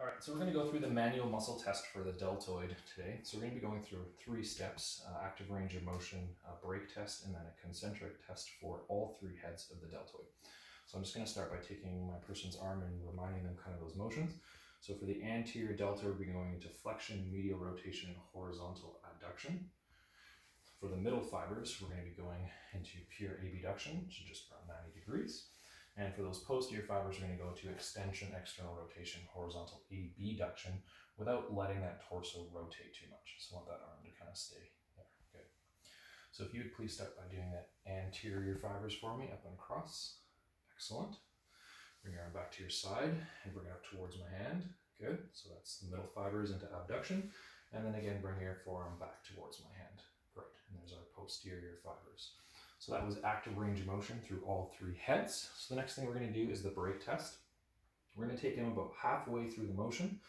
All right, so we're going to go through the manual muscle test for the deltoid today. So we're going to be going through three steps, active range of motion, a brake test, and then a concentric test for all three heads of the deltoid. So I'm just going to start by taking my person's arm and reminding them kind of those motions. So for the anterior deltoid, we're going into flexion, medial rotation, and horizontal adduction. For the middle fibers, we're going to be going into pure abduction, so just around 90 degrees. And for those posterior fibers, we're going to go to extension, external rotation, horizontal abduction without letting that torso rotate too much. So I want that arm to kind of stay there. Good. So if you would please start by doing that anterior fibers for me, up and across. Excellent. Bring your arm back to your side and bring it up towards my hand. Good. So that's the middle fibers into abduction. And then again, bring your forearm back towards my hand. Great. And there's our posterior fibers. So that was active range of motion through all three heads. So the next thing we're going to do is the brake test. We're going to take him about halfway through the motion,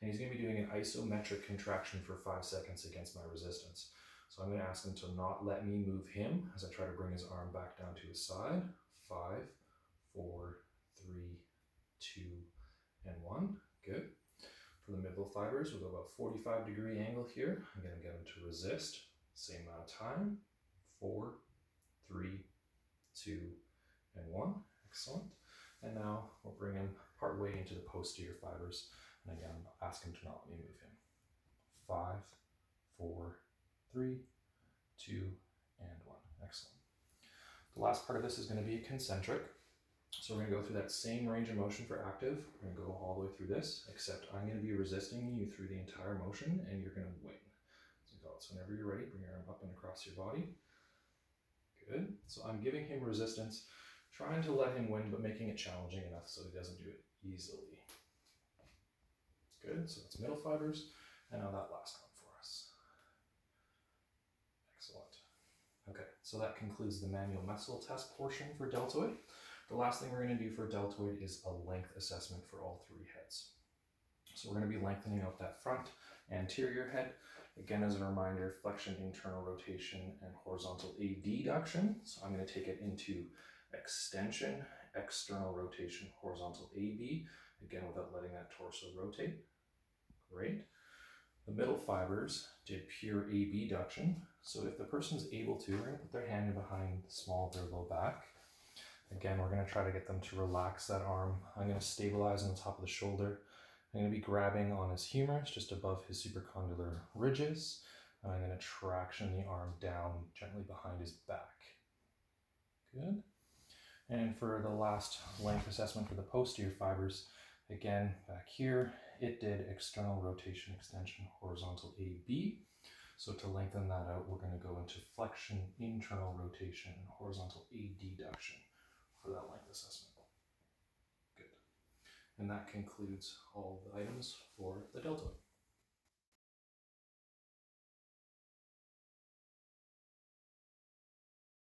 and he's going to be doing an isometric contraction for 5 seconds against my resistance. So I'm going to ask him to not let me move him as I try to bring his arm back down to his side. 5, 4, 3, 2, and 1. Good. For the middle fibers, we'll go about 45 degree angle here. I'm going to get him to resist. Same amount of time. 4, 3, 2, and 1. Excellent. And now we'll bring him part way into the posterior fibers. And again, ask him to not let me move him. 5, 4, 3, 2, and 1. Excellent. The last part of this is going to be concentric. So we're going to go through that same range of motion for active. We're going to go all the way through this, except I'm going to be resisting you through the entire motion, and you're going to win. So whenever you're ready, bring your arm up and across your body. Good. So I'm giving him resistance, trying to let him win, but making it challenging enough so he doesn't do it easily. Good. So that's middle fibers. And now that last one for us. Excellent. Okay. So that concludes the manual muscle test portion for deltoid. The last thing we're going to do for deltoid is a length assessment for all three heads. So we're going to be lengthening out that front anterior head. Again, as a reminder, flexion, internal rotation, and horizontal abduction. So I'm going to take it into extension, external rotation, horizontal AB, again, without letting that torso rotate. Great. The middle fibers did pure abduction. So if the person's able to, we're going to put their hand behind the small of their low back. Again, we're going to try to get them to relax that arm. I'm going to stabilize on the top of the shoulder. I'm going to be grabbing on his humerus, just above his supracondylar ridges. And I'm going to traction the arm down gently behind his back. Good. And for the last length assessment for the posterior fibers, again, back here, it did external rotation, extension, horizontal AB. So to lengthen that out, we're going to go into flexion, internal rotation, and horizontal abduction for that length assessment. And that concludes all the items for the deltoid.